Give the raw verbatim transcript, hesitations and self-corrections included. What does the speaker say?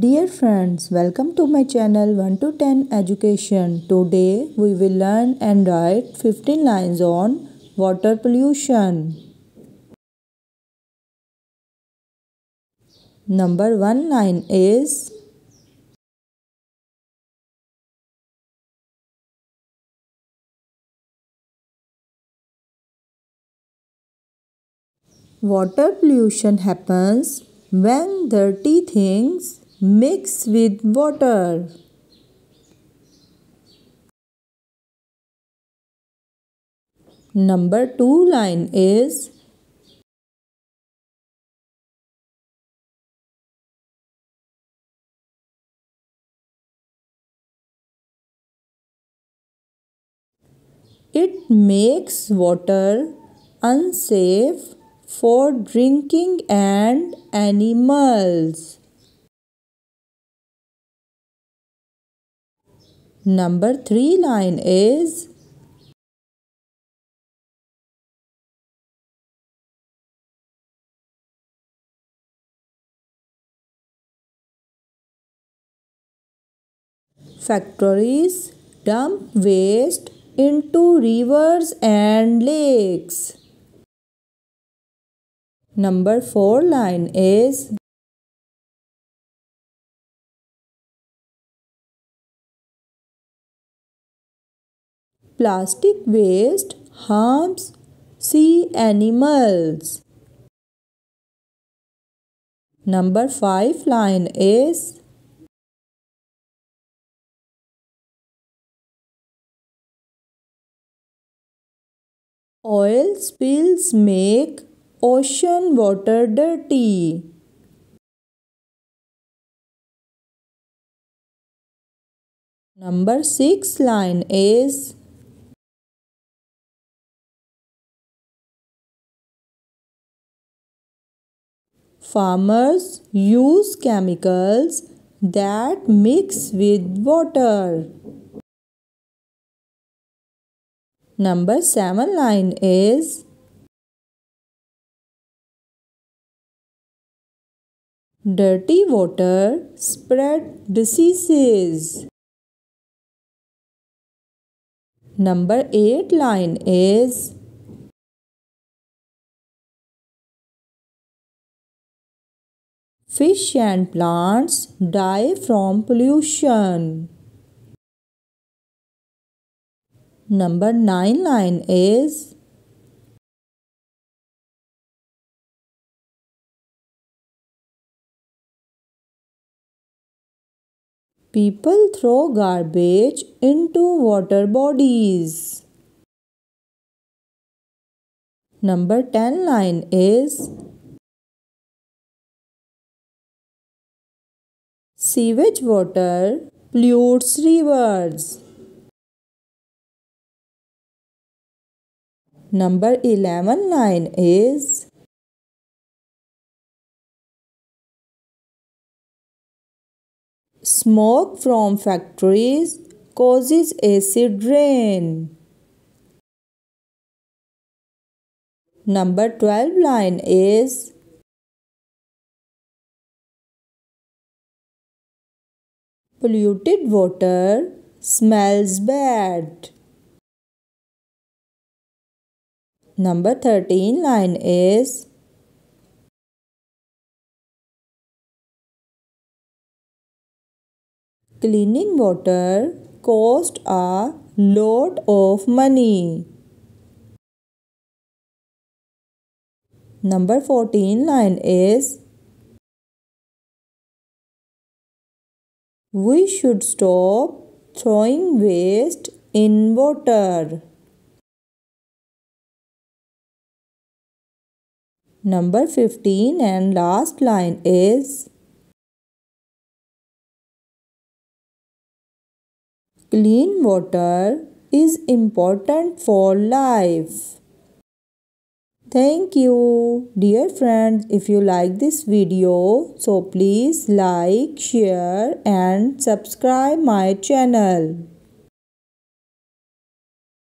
Dear friends, welcome to my channel one to ten Education. Today we will learn and write fifteen lines on water pollution. Number one line is water pollution happens when dirty things mix with water. Number two line is it makes water unsafe for drinking and animals. Number three line is factories dump waste into rivers and lakes. Number four line is plastic waste harms sea animals. Number five line is oil spills make ocean water dirty. Number six line is farmers use chemicals that mix with water. Number seven line is dirty water spread diseases. Number eight line is fish and plants die from pollution. Number nine line is people throw garbage into water bodies. Number ten line is sewage water pollutes rivers. Number eleven line is smoke from factories causes acid rain. Number twelve line is polluted water smells bad. Number thirteen line is cleaning water cost a lot of money. Number fourteen line is we should stop throwing waste in water. Number fifteen and last line is clean water is important for life. Thank you. Dear friends, if you like this video, so please like, share and subscribe my channel.